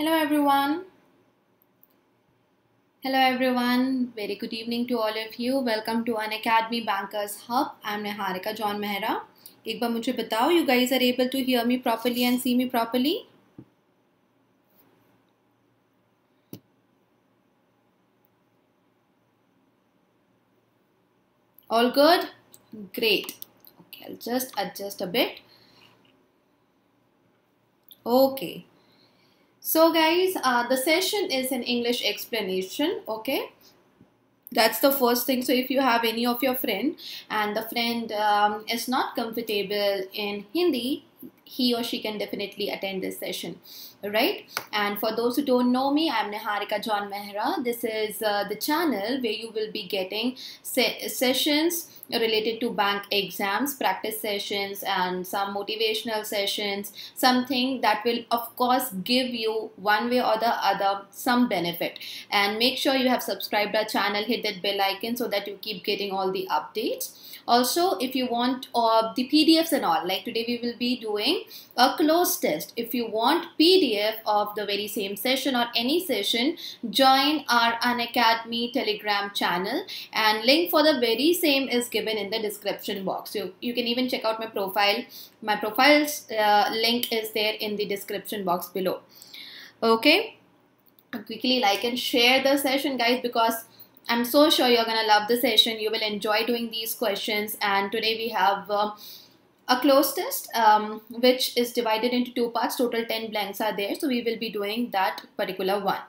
Hello everyone, very good evening to all of you. Welcome to Unacademy Bankers Hub. I am Niharika John Mehra. एक बार मुझे बताओ, you guys are able to hear me properly and see me properly? All good? Great. Okay, I'll just adjust a bit. Okay. So guys, the session is an English explanation, okay? That's the first thing. So if you have any of your friend and the friend is not comfortable in Hindi, he or she can definitely attend this session, right? And for those who don't know me, I'm Niharika John Mehra. This is the channel where you will be getting sessions related to bank exams, practice sessions and some motivational sessions, something that will of course give you one way or the other some benefit. And make sure you have subscribed our channel, hit that bell icon so that you keep getting all the updates. Also, if you want the PDFs and all, like today we will be doing a close test. If you want PDF of the very same session or any session, join our Unacademy Telegram channel, and link for the very same is given in the description box. You can even check out my profile. My profile's link is there in the description box below. Okay, quickly like and share the session guys, because I'm so sure you're gonna love the session. You will enjoy doing these questions. And today we have a close test which is divided into two parts. Total 10 blanks are there, so we will be doing that particular one.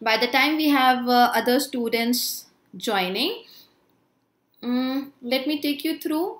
By the time we have other students joining, let me take you through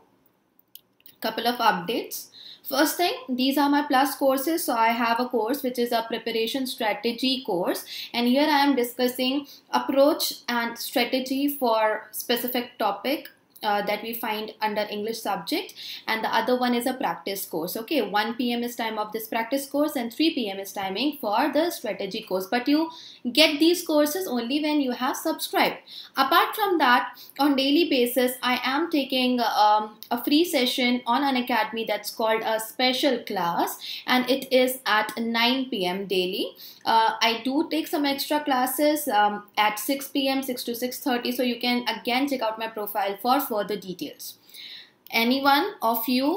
a couple of updates. First thing, these are my PLUS courses. So I have a course which is a preparation strategy course, and here I am discussing approach and strategy for specific topic that we find under English subject, and the other one is a practice course. Okay, 1 PM is time of this practice course and 3 PM is timing for the strategy course. But you get these courses only when you have subscribed. Apart from that, on daily basis I am taking a free session on Unacademy that's called a special class, and it is at 9 PM daily. I do take some extra classes at 6 PM, 6 to 6:30, so you can again check out my profile for further details. Anyone of you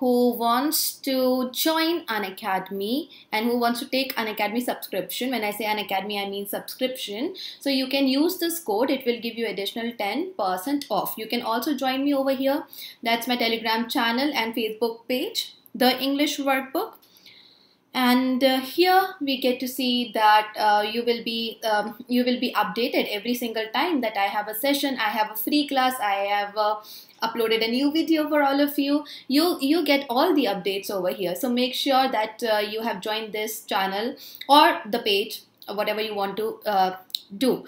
who wants to join Unacademy and who wants to take Unacademy subscription, when I say Unacademy I mean subscription, so you can use this code. It will give you additional 10% off. You can also join me over here. That's my Telegram channel and Facebook page, The English Workbook. And here we get to see that you will be updated every single time that I have a session, I have a free class, I have uploaded a new video for all of you. You get all the updates over here. So make sure that you have joined this channel or the page, or whatever you want to do.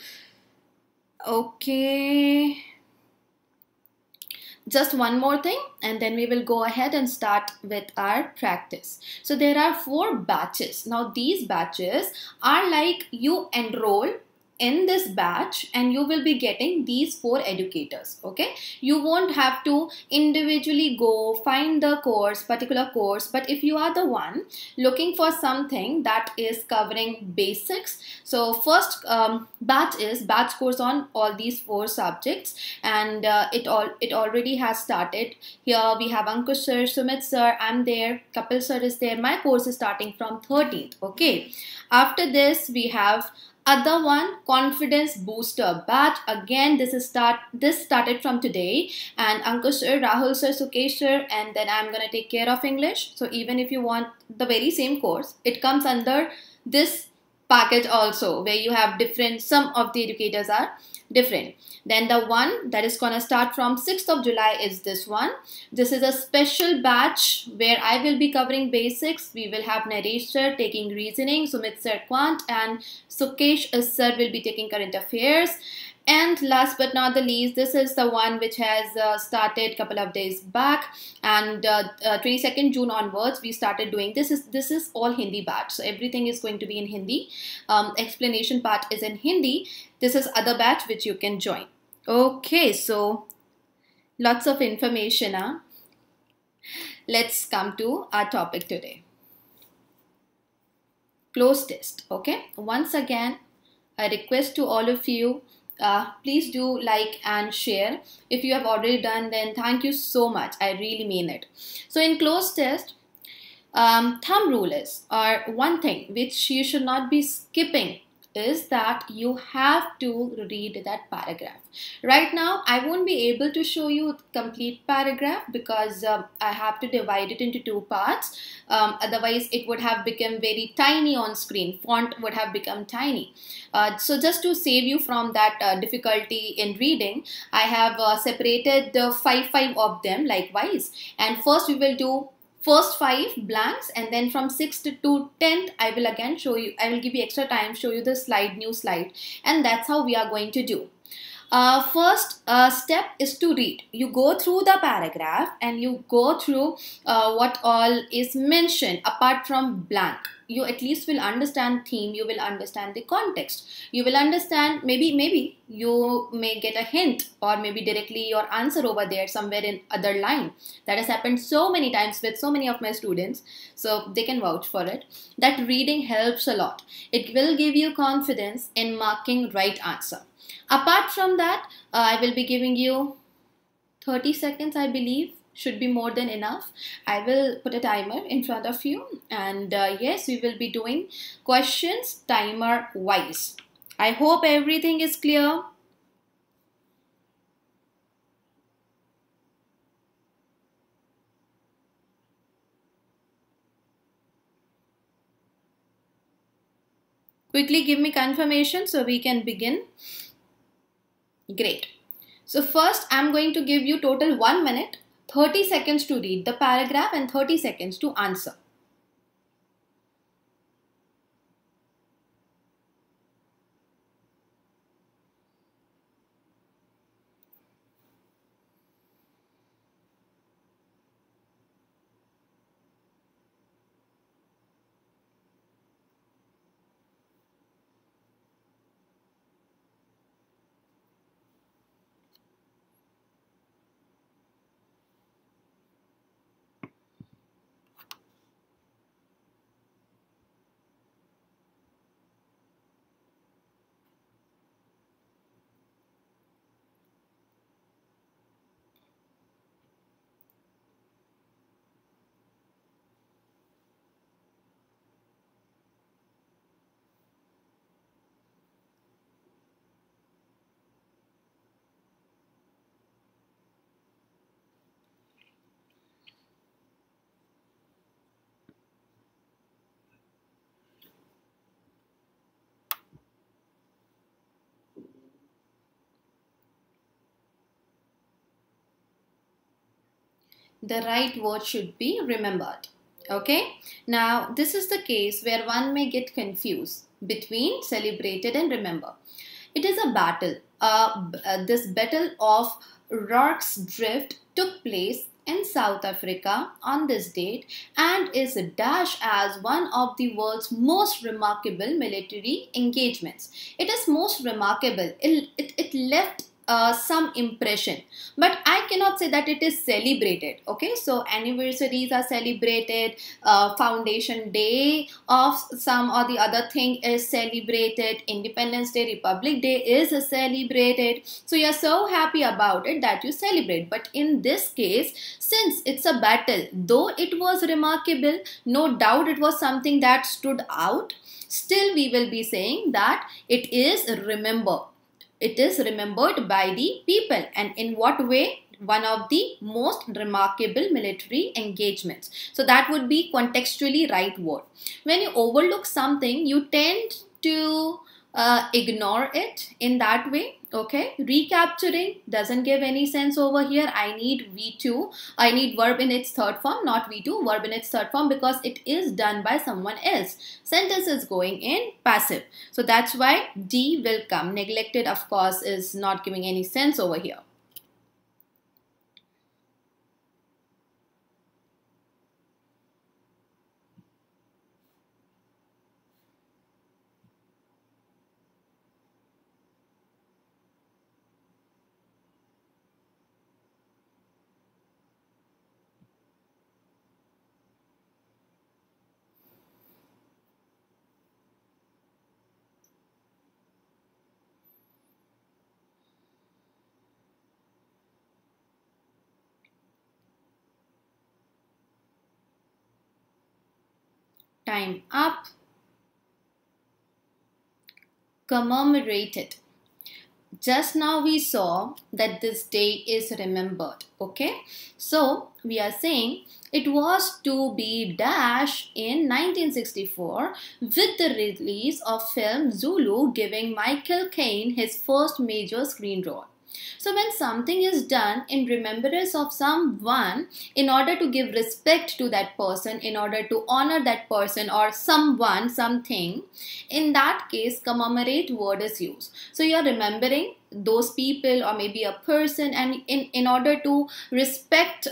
Okay. Just one more thing and then we will go ahead and start with our practice. So there are 4 batches. Now these batches are like you enroll in this batch and you will be getting these 4 educators, okay? You won't have to individually go find the particular course, but if you are the one looking for something that is covering basics, so first batch is batch course on all these 4 subjects, and it already has started. Here we have Ankush sir, Sumit sir, I'm there, Kapil sir is there. My course is starting from 13th, okay? After this we have other one, confidence booster batch. Again, this started from today, and Ankush sir, Rahul sir, Sukesh sir, and then I'm gonna take care of English. So even if you want the very same course, it comes under this package also, where you have different, some of the educators are different. Then the one that is gonna start from 6th of July is this one. This is a special batch where I will be covering basics. We will have Naresh sir taking reasoning, Sumit sir quant, and Sukesh sir will be taking current affairs. And last but not the least, this is the one which has started a couple of days back, and 22nd June onwards we started doing this is all Hindi batch, so everything is going to be in Hindi. Explanation part is in Hindi. This is other batch which you can join. Okay, so lots of information, huh? Let's come to our topic today. Cloze test. Okay, once again I request to all of you, please do like and share. If you have already done, then thank you so much, I really mean it. So in Cloze test, thumb rule is, or one thing which you should not be skipping, is that you have to read that paragraph. Right now I won't be able to show you complete paragraph because I have to divide it into two parts, otherwise it would have become very tiny on screen, font would have become tiny. So just to save you from that difficulty in reading, I have separated the five of them likewise, and first we will do first 5 blanks, and then from 6th to 10th I will again show you, I will give you extra time, show you the new slide, and that's how we are going to do. First step is to read. You go through the paragraph and you go through what all is mentioned apart from blank. You at least will understand theme, you will understand the context, you will understand, maybe you may get a hint, or maybe directly your answer over there somewhere in other line. That has happened so many times with so many of my students, so they can vouch for it, that reading helps a lot. It will give you confidence in marking right answer. Apart from that, I will be giving you 30 seconds, I believe, should be more than enough. I will put a timer in front of you, and yes, we will be doing questions timer wise. I hope everything is clear. Quickly give me confirmation so we can begin. Great. So first I'm going to give you total 1 minute, 30 seconds to read the paragraph and 30 seconds to answer. The right word should be remembered. Okay, now this is the case where one may get confused between celebrated and remember. It is a battle. This battle of Rorke's Drift took place in South Africa on this date and is dashed as one of the world's most remarkable military engagements. It is most remarkable. It left some impression, but I cannot say that it is celebrated. Okay, so anniversaries are celebrated, foundation day of some or the other thing is celebrated, Independence Day, Republic Day is celebrated, so you're so happy about it that you celebrate. But in this case, since it's a battle, though it was remarkable, no doubt it was something that stood out, still we will be saying that it is remembered. It is remembered by the people. And in what way? One of the most remarkable military engagements. So that would be contextually right word. When you overlook something, you tend to ignore it in that way. Okay, recapturing doesn't give any sense over here. I need V2, I need verb in its third form, not V2, verb in its third form, because it is done by someone else. Sentence is going in passive, so that's why D will come. Neglected, of course, is not giving any sense over here. time up, commemorated. Just now we saw that this day is remembered, okay? So we are saying it was to be dash in 1964 with the release of film Zulu, giving Michael Caine his first major screen role. So when something is done in remembrance of someone, in order to give respect to that person, in order to honor that person or someone, something, in that case commemorate word is used. So you are remembering those people or maybe a person, and in order to respect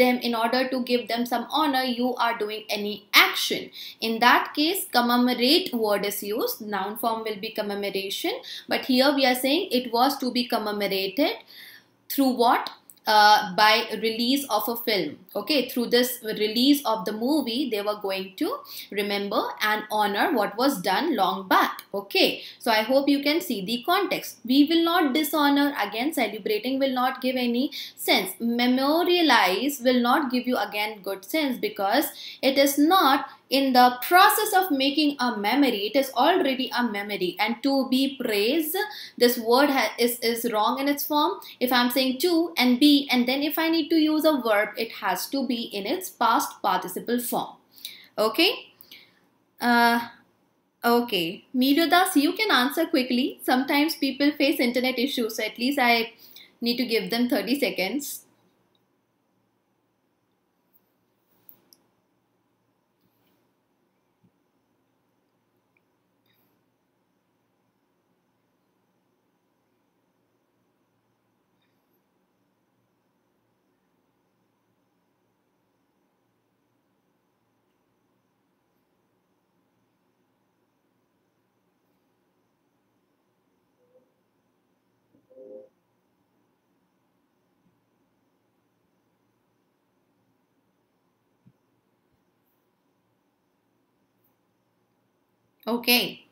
them, in order to give them some honor, you are doing any action. In that case commemorate word is used. Noun form will be commemoration, but here we are saying it was to be commemorated through what? By release of a film, okay? Through this release of the movie, they were going to remember and honor what was done long back, okay? So I hope you can see the context. We will not dishonor. Again, celebrating will not give any sense. Memorialize will not give you again good sense, because it is not in the process of making a memory, it is already a memory. And to be praised, this word is wrong in its form. If I'm saying to and be, and then if I need to use a verb, it has to be in its past participle form. Okay? Okay. Meerudas, you can answer quickly. Sometimes people face internet issues, so at least I need to give them 30 seconds. Okay.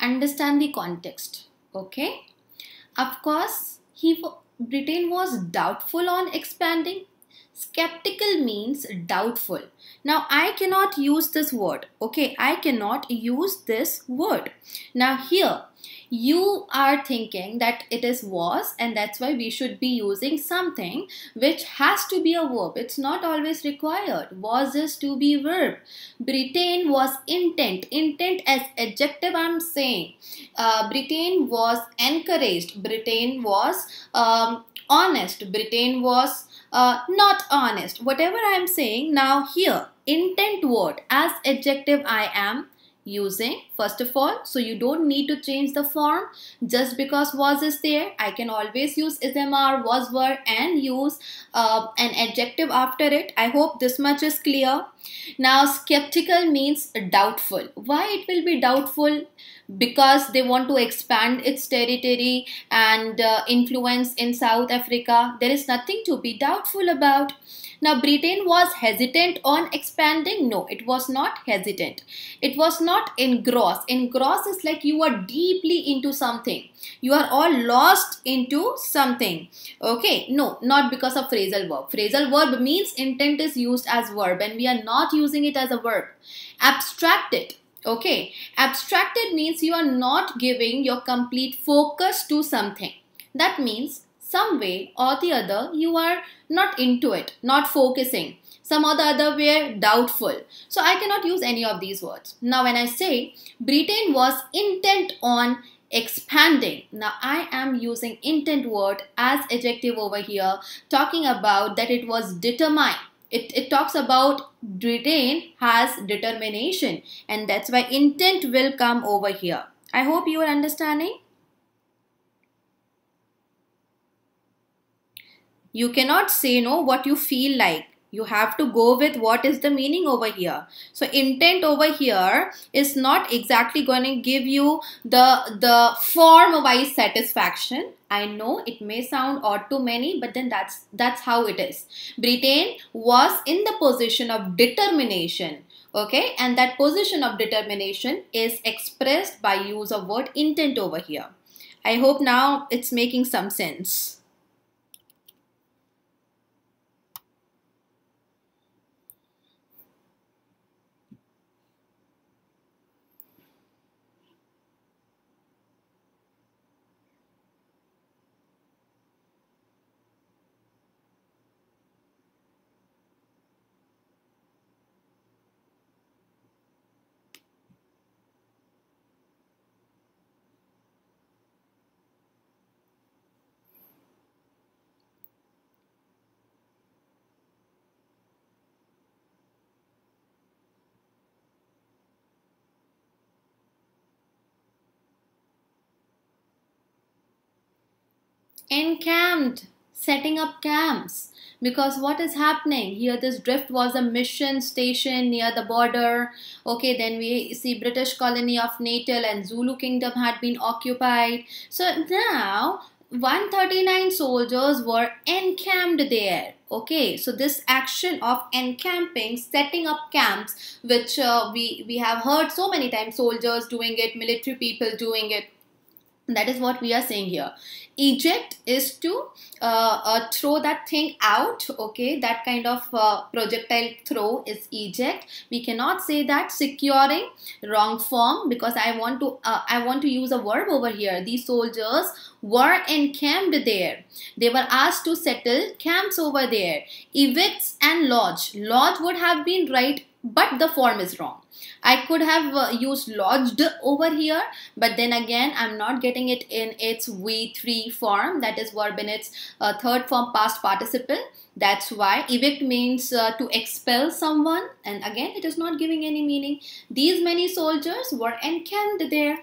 Understand the context. Okay. Of course, Britain was doubtful on expanding. Skeptical means doubtful. Now I cannot use this word. Okay, I cannot use this word. Now here you are thinking that it is was, and that's why we should be using something which has to be a verb. It's not always required. Was is to be verb. Britain was intent. Intent as adjective I'm saying. Britain was encouraged. Britain was honest. Britain was not honest. Whatever I am saying now here, intent word as adjective I am using first of all. So you don't need to change the form just because was is there. I can always use ismr, was, were, and use an adjective after it. I hope this much is clear. Now skeptical means doubtful. Why it will be doubtful? Because they want to expand its territory and influence in South Africa. There is nothing to be doubtful about. Now Britain was hesitant on expanding. No, it was not hesitant. It was not engrossed. Engrossed is like you are deeply into something. You are all lost into something. Okay, no, not because of phrasal verb. Phrasal verb means intent is used as verb, and we are not using it as a verb. Abstracted. Okay, abstracted means you are not giving your complete focus to something. That means some way or the other you are not into it, not focusing. Some or the other were doubtful. So I cannot use any of these words. Now when I say Britain was intent on expanding, now I am using intent word as adjective over here, talking about that it was determined. It talks about Britain has determination, and that's why intent will come over here. I hope you are understanding. You cannot say no what you feel like. You have to go with what is the meaning over here. So intent over here is not exactly going to give you the form-wise satisfaction. I know it may sound odd to many, but then that's how it is. Britain was in the position of determination. Okay, and that position of determination is expressed by use of word intent over here. I hope now it's making some sense. Encamped, setting up camps, because what is happening here, this drift was a mission station near the border. Okay, then we see British colony of Natal and Zulu kingdom had been occupied. So now 139 soldiers were encamped there. Okay, so this action of encamping, setting up camps, which we have heard so many times, soldiers doing it, military people doing it. That is what we are saying here. Eject is to throw that thing out. Okay, that kind of projectile throw is eject. We cannot say that securing, wrong form, because I want to use a verb over here. These soldiers were encamped there. They were asked to settle camps over there. Evicts and lodge. Lodge would have been right, but the form is wrong. I could have used lodged over here, but then again I'm not getting it in its V3 form, that is verb in its third form past participle. That's why evict means to expel someone, and again it is not giving any meaning. These many soldiers were encamped there.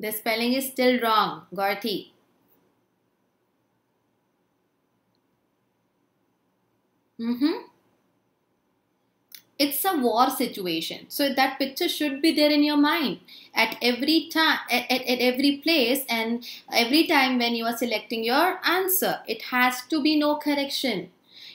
The spelling is still wrong, Gorthi. It's a war situation. So that picture should be there in your mind at every time, at every place, and every time when you are selecting your answer. It has to be no correction.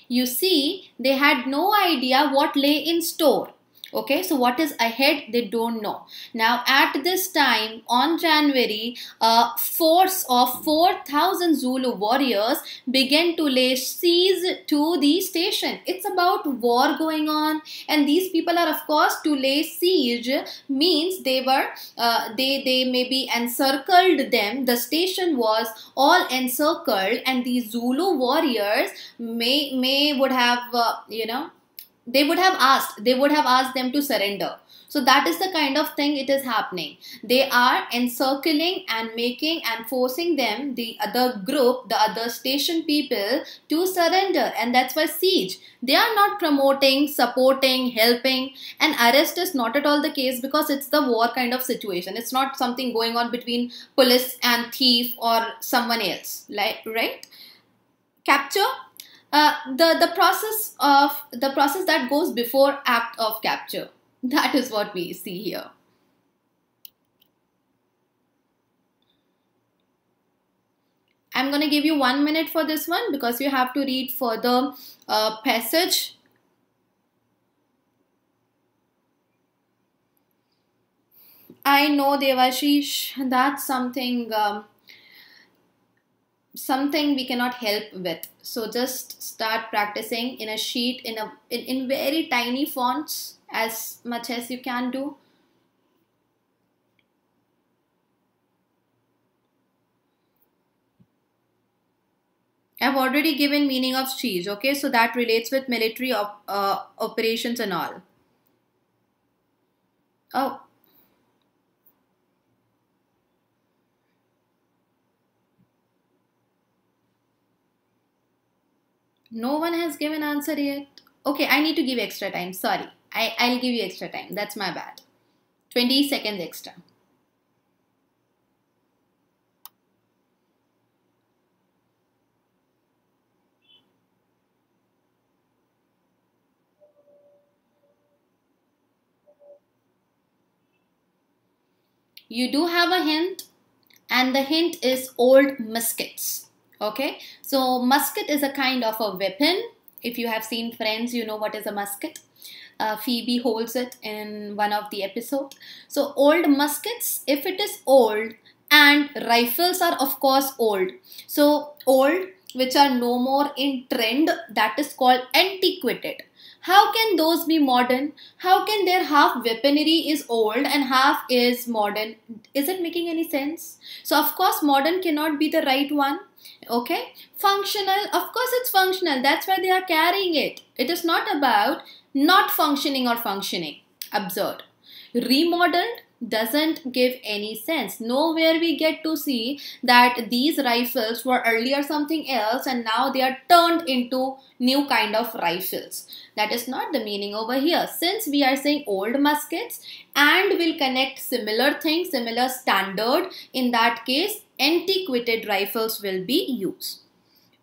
You see, they had no idea what lay in store. Okay, so what is ahead, they don't know. Now at this time on January, a force of 4,000 Zulu warriors began to lay siege to the station. It's about war going on, and these people are, of course, to lay siege means they were they maybe encircled them. The station was all encircled, and these Zulu warriors would have asked them to surrender. So that is the kind of thing it is happening. They are encircling and making and forcing them, the other group, the other station people, to surrender, and that's why siege. They are not promoting, supporting, helping, and arrest is not at all the case, because it's the war kind of situation. It's not something going on between police and thief or someone else, like, right? Capture. The process that goes before act of capture, that is what we see here. I'm going to give you 1 minute for this one, because you have to read further passage. I know, Devashish, that's something something we cannot help with, so just start practicing in a sheet, in very tiny fonts, as much as you can do. I've already given meaning of siege, okay? So that relates with military operations and all. Oh. No one has given answer yet. Okay, I need to give extra time. Sorry. I'll give you extra time. That's my bad. 20 seconds extra. You do have a hint, and the hint is old muskets. Okay, so musket is a kind of a weapon. If you have seen Friends, you know what is a musket. Phoebe holds it in one of the episodes. So old muskets, if it is old, and rifles are of course old. So old, which are no more in trend, that is called antiquated. How can those be modern? How can their half weaponry is old and half is modern? Isn't making any sense? So of course modern cannot be the right one. Okay, functional, of course it's functional. That's why they are carrying it. It is not about not functioning or functioning. Absurd. Remodeled doesn't give any sense. Nowhere we get to see that these rifles were earlier something else and now they are turned into new kind of rifles. That is not the meaning over here. Since we are saying old muskets and will connect similar things, similar standard, in that case antiquated rifles will be used.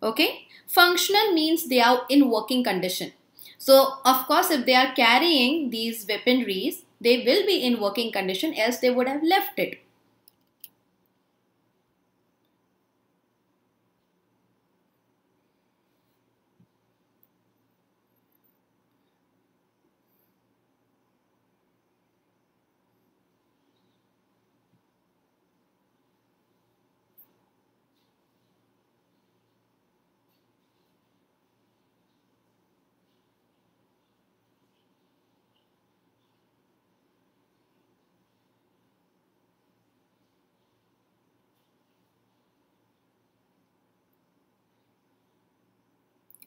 Okay, functional means they are in working condition. So of course if they are carrying these weaponries, they will be in working condition, else they would have left it.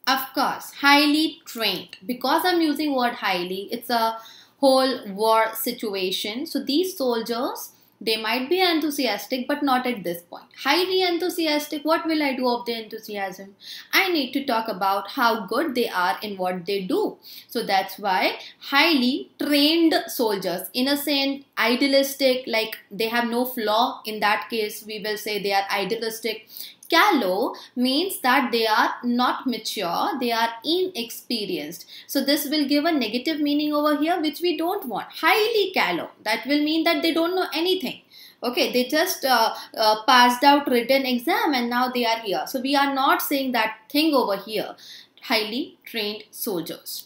Of course, highly trained. Because I'm using word highly, it's a whole war situation. So these soldiers, they might be enthusiastic, but not at this point. Highly enthusiastic, what will I do of their enthusiasm? I need to talk about how good they are in what they do. So that's why highly trained soldiers, innocent, idealistic, like they have no flaw. In that case, we will say they are idealistic. Callow means that they are not mature, they are inexperienced. So this will give a negative meaning over here, which we don't want. Highly callow, that will mean that they don't know anything. Okay, they just passed out written exam and now they are here. So we are not saying that thing over here. Highly trained soldiers.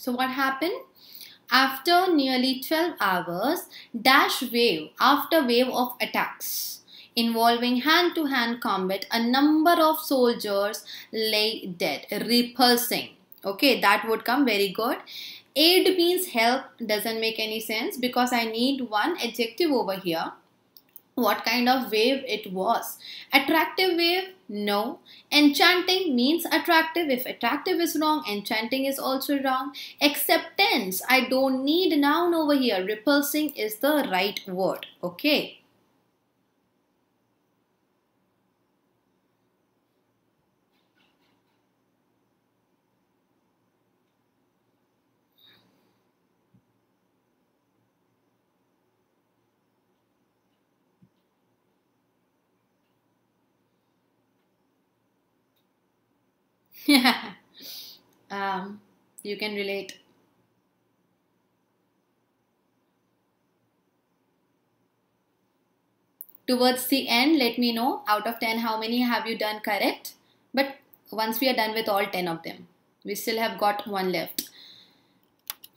So what happened? After nearly 12 hours, dash wave after wave of attacks involving hand-to-hand combat, a number of soldiers lay dead, repulsing. Okay, that would come very good. Aid means help, doesn't make any sense because I need one adjective over here. What kind of wave it was? Attractive wave? No. Enchanting means attractive. If attractive is wrong, enchanting is also wrong. Acceptance. I don't need noun over here. Repulsing is the right word. Okay. you can relate. Towards the end, let me know out of 10 how many have you done correct. But once we are done with all 10 of them, we still have got one left.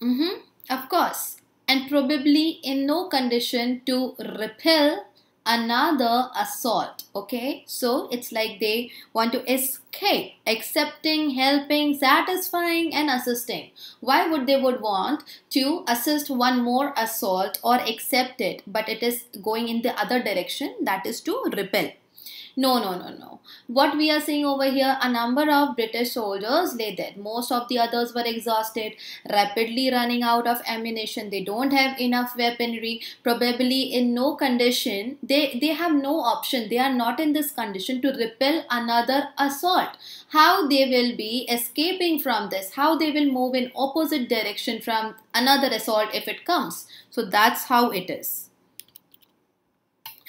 Of course. And probably in no condition to repel another assault. Okay, so it's like they want to escape accepting, helping, satisfying and assisting. Why would they would want to assist one more assault or accept it, but it is going in the other direction, that is to repel? No. What we are seeing over here, a number of British soldiers lay dead. Most of the others were exhausted, rapidly running out of ammunition. They don't have enough weaponry. Probably in no condition, they have no option. They are not in this condition to repel another assault. How they will be escaping from this? How they will move in opposite direction from another assault if it comes? So that's how it is.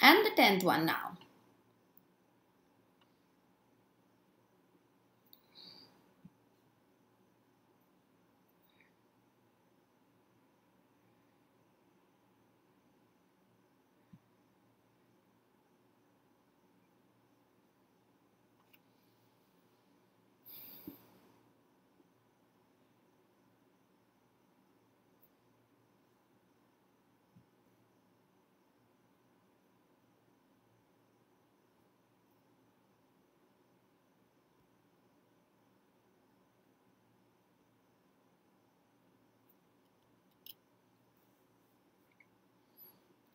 And the 10th one now.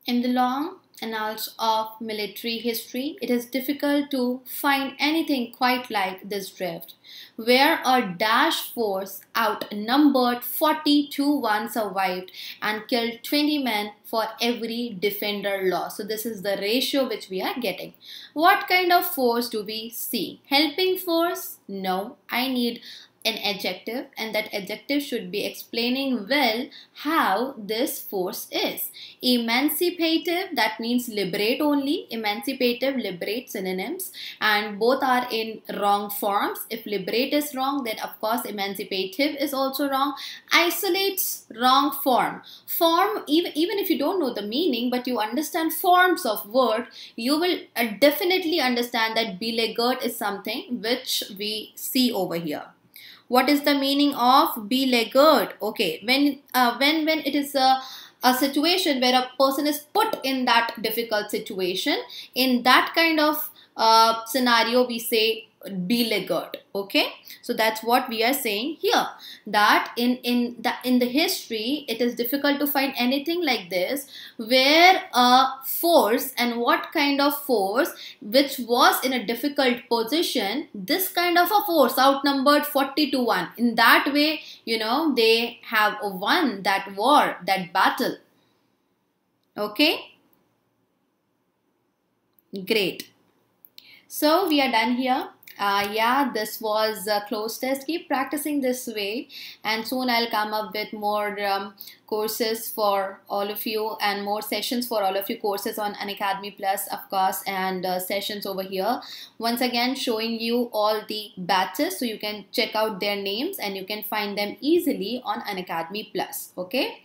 In the long annals of military history, it is difficult to find anything quite like this drift, where a dash force outnumbered 40 to 1 survived and killed 20 men for every defender lost. So this is the ratio which we are getting. What kind of force do we see? Helping force? No, I need an adjective, and that adjective should be explaining well how this force is. Emancipative, that means liberate only. Emancipative, liberate synonyms, and both are in wrong forms. If liberate is wrong, then of course emancipative is also wrong. Isolates, wrong form. Form, even if you don't know the meaning, but you understand forms of word, you will definitely understand that beleaguered is something which we see over here. What is the meaning of beleaguered? Okay, when it is a situation where a person is put in that difficult situation, in that kind of scenario, we say beleaguered. Okay, so that's what we are saying here. That in the history, it is difficult to find anything like this, where a force, and what kind of force, which was in a difficult position, this kind of a force outnumbered 40 to 1. In that way, you know, they have won that war, that battle. Okay, great. So we are done here. Yeah, this was a close test. Keep practicing this way, and soon I'll come up with more courses for all of you, and more sessions for all of you. Courses on Unacademy Plus, of course, and sessions over here. Once again, showing you all the batches, so you can check out their names and you can find them easily on Unacademy Plus. Okay.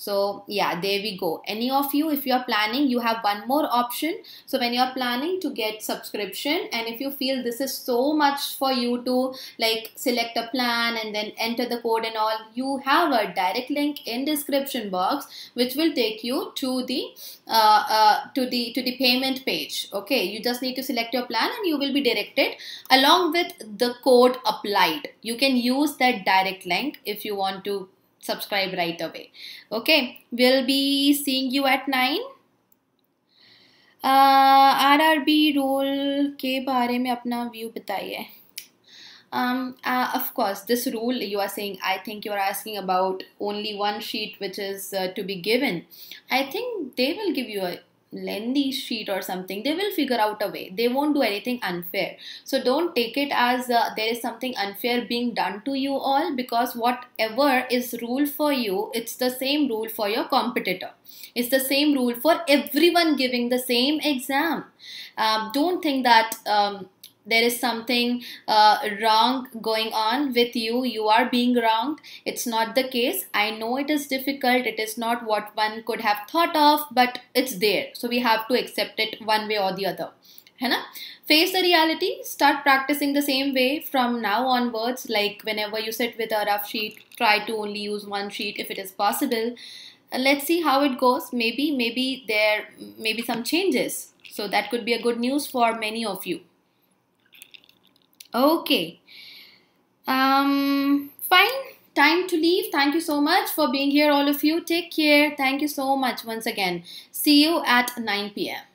So yeah, there we go. Any of you, if you are planning, you have one more option. So when you are planning to get subscription, and if you feel this is so much for you to like select a plan and then enter the code and all, you have a direct link in description box, which will take you to the payment page. Okay, you just need to select your plan and you will be directed along with the code applied. You can use that direct link if you want to subscribe right away. Okay, we'll be seeing you at 9. RRB rule के बारे में अपना view बताइए. Of course, this rule you are saying, I think you are asking about only one sheet which is to be given. I think they will give you a lengthy sheet or something. They will figure out a way. They won't do anything unfair. So don't take it as there is something unfair being done to you all, because whatever is rule for you, it's the same rule for your competitor. It's the same rule for everyone giving the same exam. Don't think that there is something wrong going on with you, you are being wronged. It's not the case. I know it is difficult, it is not what one could have thought of, but it's there. So we have to accept it one way or the other. है ना? Face the reality, start practicing the same way from now onwards. Like whenever you sit with a rough sheet, try to only use one sheet if it is possible. Let's see how it goes. Maybe there may be some changes. So that could be a good news for many of you. Okay. Fine. Time to leave. Thank you so much for being here, all of you. Take care. Thank you so much once again. See you at 9 p.m.